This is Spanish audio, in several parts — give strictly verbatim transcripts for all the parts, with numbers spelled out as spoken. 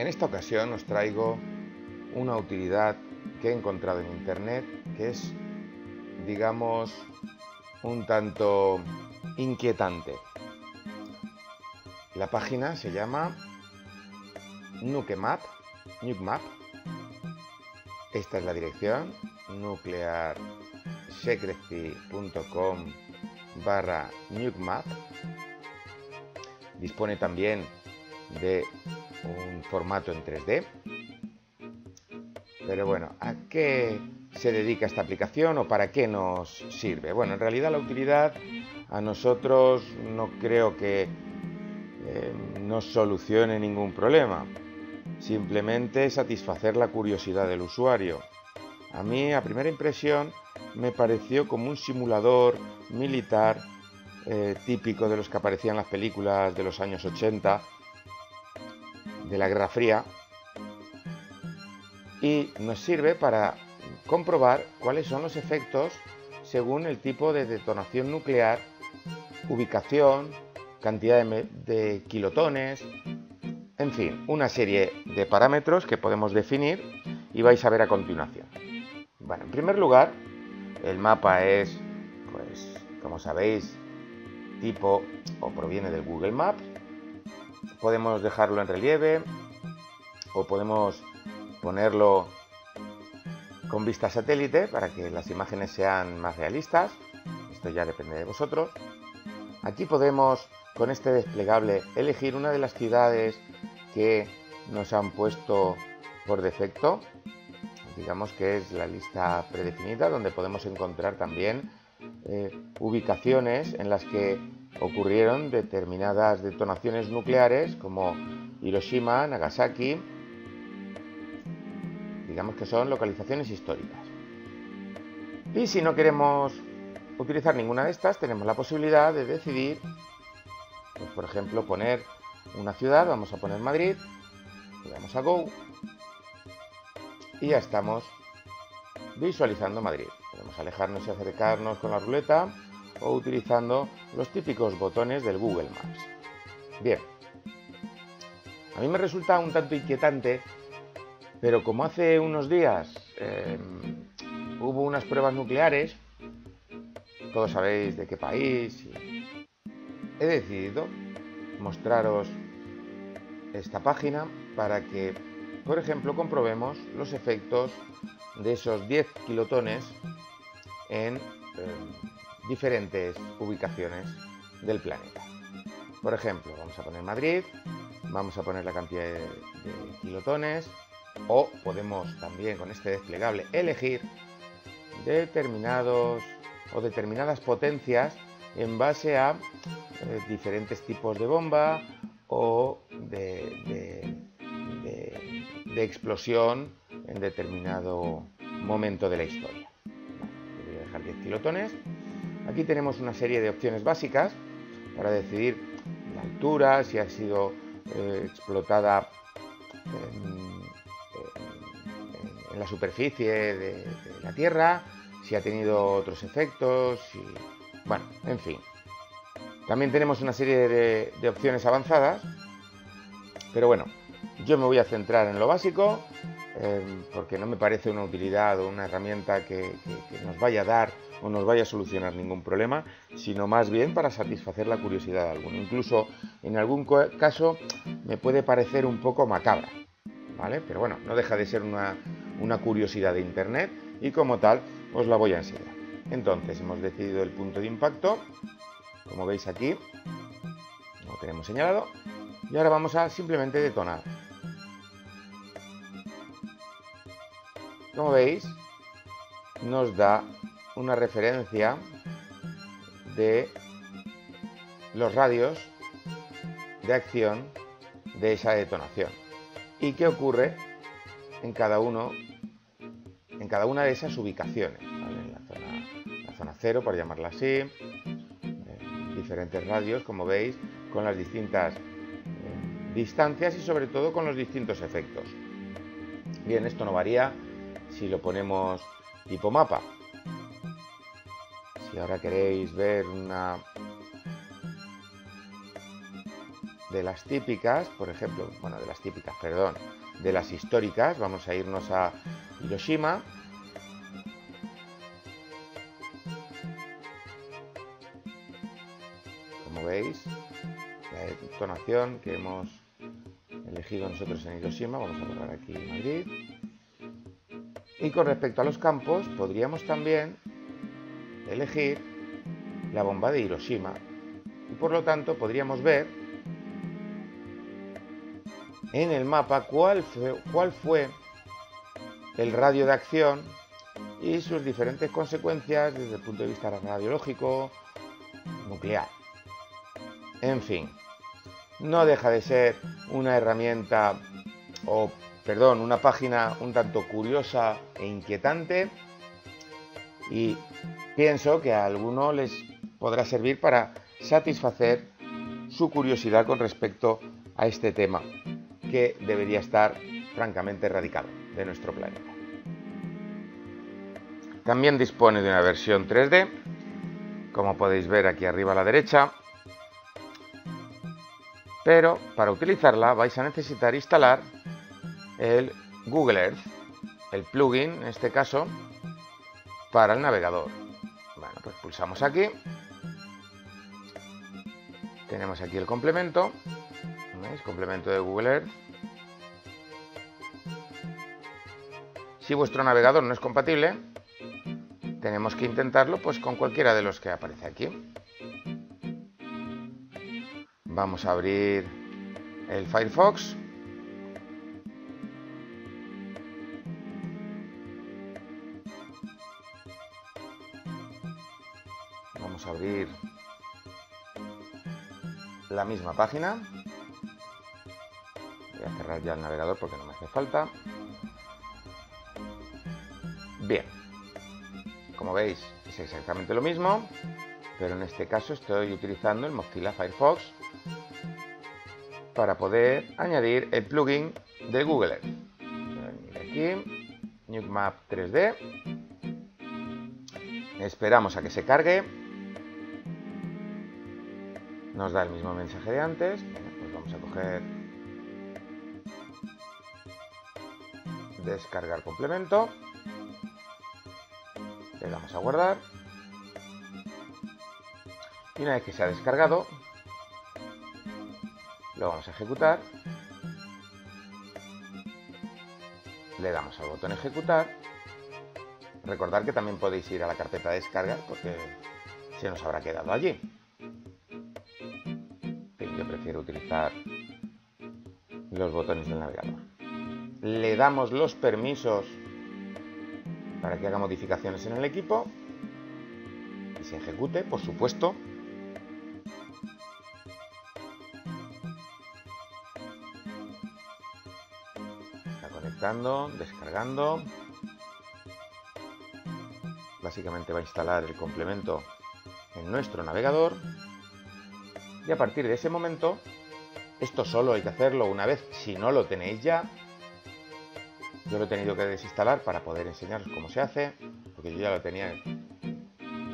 En esta ocasión os traigo una utilidad que he encontrado en internet que es, digamos, un tanto inquietante. La página se llama NukeMap, NukeMap. Esta es la dirección, nuclear secrecy punto com barra NukeMap. Dispone también de un formato en tres D. Pero bueno, ¿a qué se dedica esta aplicación o para qué nos sirve? Bueno, en realidad la utilidad a nosotros no creo que eh, nos solucione ningún problema. Simplemente satisfacer la curiosidad del usuario. A mí, a primera impresión, me pareció como un simulador militar eh, típico de los que aparecían en las películas de los años ochenta, de la Guerra Fría, y nos sirve para comprobar cuáles son los efectos según el tipo de detonación nuclear, ubicación, cantidad de, de kilotones, en fin, una serie de parámetros que podemos definir y vais a ver a continuación. Bueno, en primer lugar, el mapa es, pues, como sabéis, tipo o proviene del Google Maps. Podemos dejarlo en relieve o podemos ponerlo con vista satélite para que las imágenes sean más realistas. Esto ya depende de vosotros. Aquí podemos, con este desplegable, elegir una de las ciudades que nos han puesto por defecto. Digamos que es la lista predefinida, donde podemos encontrar también eh, ubicaciones en las que ocurrieron determinadas detonaciones nucleares, como Hiroshima, Nagasaki. Digamos que son localizaciones históricas. Y si no queremos utilizar ninguna de estas, tenemos la posibilidad de decidir, pues, por ejemplo, poner una ciudad. Vamos a poner Madrid, le damos a Go y ya estamos visualizando Madrid. Podemos alejarnos y acercarnos con la ruleta o utilizando los típicos botones del Google Maps. Bien, a mí me resulta un tanto inquietante, pero como hace unos días eh, hubo unas pruebas nucleares, todos sabéis de qué país, he decidido mostraros esta página para que, por ejemplo, comprobemos los efectos de esos diez kilotones en eh, diferentes ubicaciones del planeta. Por ejemplo, vamos a poner Madrid, vamos a poner la cantidad de, de kilotones, o podemos también con este desplegable elegir determinados o determinadas potencias en base a eh, diferentes tipos de bomba o de, de, de, de explosión en determinado momento de la historia. Bueno, voy a dejar diez kilotones. Aquí tenemos una serie de opciones básicas para decidir la altura, si ha sido eh, explotada en, en la superficie de, de la Tierra, si ha tenido otros efectos, si... bueno, en fin. También tenemos una serie de, de opciones avanzadas, pero bueno, yo me voy a centrar en lo básico, eh, porque no me parece una utilidad o una herramienta que, que, que nos vaya a dar o nos vaya a solucionar ningún problema, sino más bien para satisfacer la curiosidad de alguno. Incluso en algún caso me puede parecer un poco macabra, ¿vale? Pero bueno, no deja de ser una, una curiosidad de internet y como tal os la voy a enseñar. Entonces hemos decidido el punto de impacto, como veis aquí, lo tenemos señalado, y ahora vamos a simplemente detonar. Como veis, nos da una referencia de los radios de acción de esa detonación y qué ocurre en cada uno, en cada una de esas ubicaciones, ¿vale? En la zona, la zona cero, por llamarla así, eh, diferentes radios, como veis, con las distintas eh, distancias y sobre todo con los distintos efectos. Bien, esto no varía si lo ponemos tipo mapa. Si ahora queréis ver una de las típicas, por ejemplo, bueno, de las típicas, perdón, de las históricas. Vamos a irnos a Hiroshima. Como veis, la entonación que hemos elegido nosotros en Hiroshima. Vamos a borrar aquí Madrid. Y con respecto a los campos, podríamos también elegir la bomba de Hiroshima. Y por lo tanto, podríamos ver en el mapa cuál fue, cuál fue el radio de acción y sus diferentes consecuencias desde el punto de vista radiológico, nuclear. En fin, no deja de ser una herramienta o, perdón, una página un tanto curiosa e inquietante, y pienso que a alguno les podrá servir para satisfacer su curiosidad con respecto a este tema, que debería estar francamente erradicado de nuestro planeta. También dispone de una versión tres D, como podéis ver aquí arriba a la derecha, pero para utilizarla vais a necesitar instalar el Google Earth, el plugin en este caso, para el navegador. Bueno, pues pulsamos aquí, tenemos aquí el complemento, ¿veis? Complemento de Google Earth. Si vuestro navegador no es compatible, tenemos que intentarlo pues con cualquiera de los que aparece aquí. Vamos a abrir el Firefox. Vamos a abrir la misma página. Voy a cerrar ya el navegador porque no me hace falta. Bien. Como veis, es exactamente lo mismo, pero en este caso estoy utilizando el Mozilla Firefox para poder añadir el plugin de Google Earth. Aquí, NukeMap tres D. Esperamos a que se cargue. Nos da el mismo mensaje de antes. Bueno, pues vamos a coger descargar complemento. Le damos a guardar. Y una vez que se ha descargado, lo vamos a ejecutar, le damos al botón ejecutar. Recordad que también podéis ir a la carpeta de descarga porque se nos habrá quedado allí. Yo prefiero utilizar los botones del navegador. Le damos los permisos para que haga modificaciones en el equipo y se ejecute, por supuesto. Descargando, básicamente va a instalar el complemento en nuestro navegador, y a partir de ese momento, esto solo hay que hacerlo una vez si no lo tenéis ya. Yo lo he tenido que desinstalar para poder enseñaros cómo se hace, porque yo ya lo tenía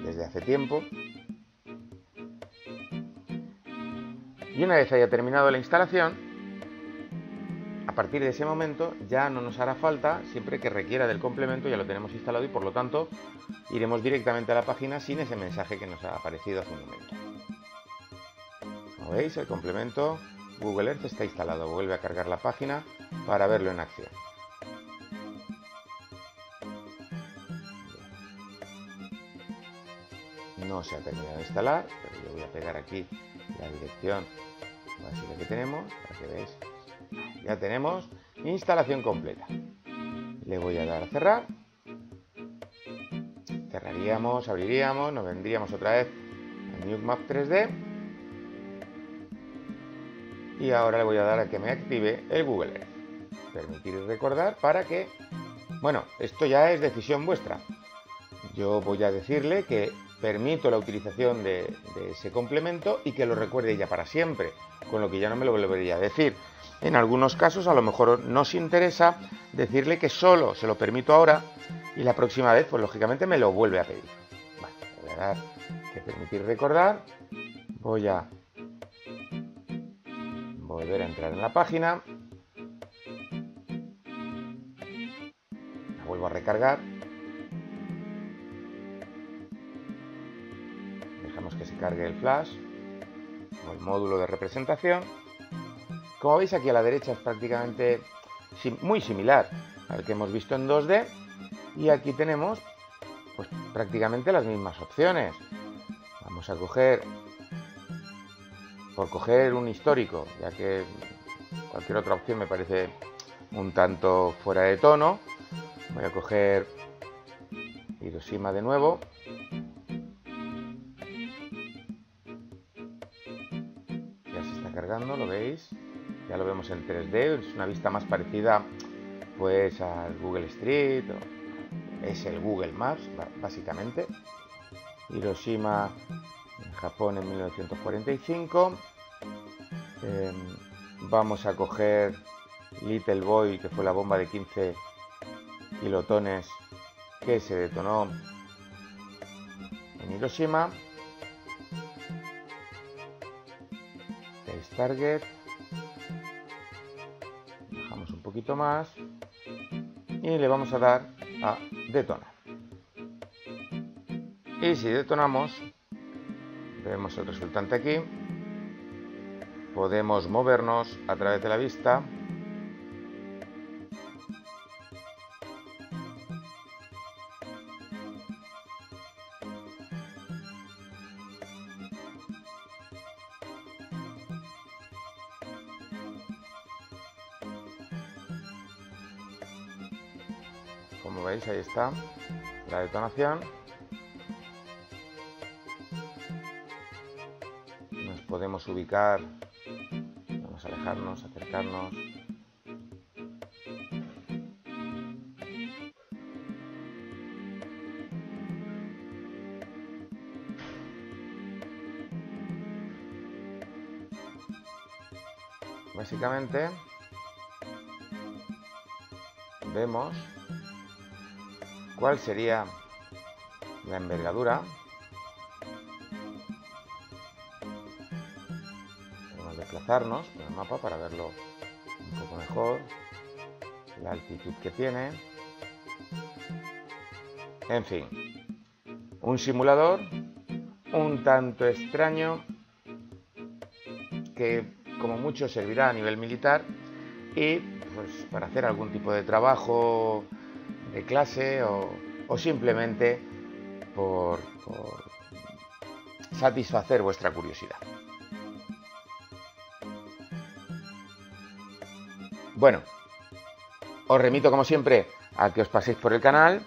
desde hace tiempo. Y una vez haya terminado la instalación, a partir de ese momento ya no nos hará falta, siempre que requiera del complemento ya lo tenemos instalado y por lo tanto iremos directamente a la página sin ese mensaje que nos ha aparecido hace un momento. Como veis, el complemento Google Earth está instalado, vuelve a cargar la página para verlo en acción. No se ha terminado de instalar, pero yo voy a pegar aquí la dirección básica que tenemos para que veáis. Ya tenemos instalación completa. Le voy a dar a cerrar. Cerraríamos, abriríamos, nos vendríamos otra vez a NukeMap tres D. Y ahora le voy a dar a que me active el Google Earth. Permitir y recordar para que... Bueno, esto ya es decisión vuestra. Yo voy a decirle que permito la utilización de, de ese complemento y que lo recuerde ya para siempre, con lo que ya no me lo volvería a decir. En algunos casos a lo mejor nos interesa decirle que solo se lo permito ahora y la próxima vez pues lógicamente me lo vuelve a pedir. Vale, voy a dar que permitir recordar, voy a volver a entrar en la página, la vuelvo a recargar, dejamos que se cargue el flash o el módulo de representación. Como veis, aquí a la derecha es prácticamente muy similar al que hemos visto en dos D, y aquí tenemos pues prácticamente las mismas opciones. Vamos a coger, por coger un histórico, ya que cualquier otra opción me parece un tanto fuera de tono, voy a coger Hiroshima de nuevo. Ya se está cargando, lo veis, ya lo vemos en tres D, es una vista más parecida pues al Google Street, es el Google Maps básicamente. Hiroshima en Japón en mil novecientos cuarenta y cinco. Eh, vamos a coger Little Boy, que fue la bomba de quince kilotones que se detonó en Hiroshima. Base Target. Bajamos un poquito más y le vamos a dar a detonar. Y si detonamos, vemos el resultante aquí. Podemos movernos a través de la vista. Como veis, ahí está la detonación. Podemos ubicar, vamos a alejarnos, acercarnos. Básicamente vemos cuál sería la envergadura. Desplazarnos por el mapa para verlo un poco mejor, la altitud que tiene, en fin, un simulador un tanto extraño que como mucho servirá a nivel militar y pues para hacer algún tipo de trabajo de clase o, o simplemente por, por satisfacer vuestra curiosidad. Bueno, os remito como siempre a que os paséis por el canal,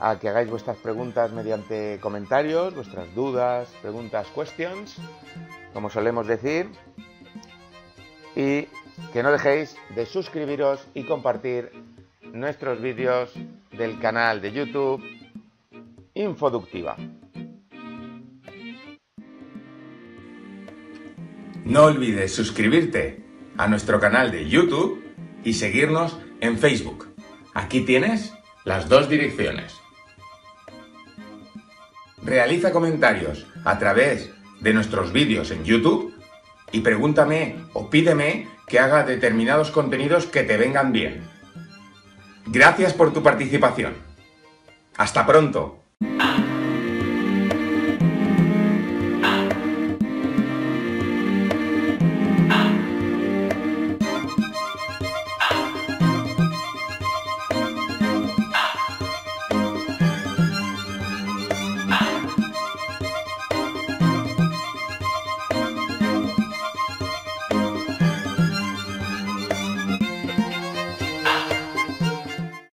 a que hagáis vuestras preguntas mediante comentarios, vuestras dudas, preguntas, questions, como solemos decir, y que no dejéis de suscribiros y compartir nuestros vídeos del canal de YouTube Infoductiva. No olvides suscribirte a nuestro canal de YouTube y seguirnos en Facebook. Aquí tienes las dos direcciones. Realiza comentarios a través de nuestros vídeos en YouTube y pregúntame o pídeme que haga determinados contenidos que te vengan bien. Gracias por tu participación. ¡Hasta pronto!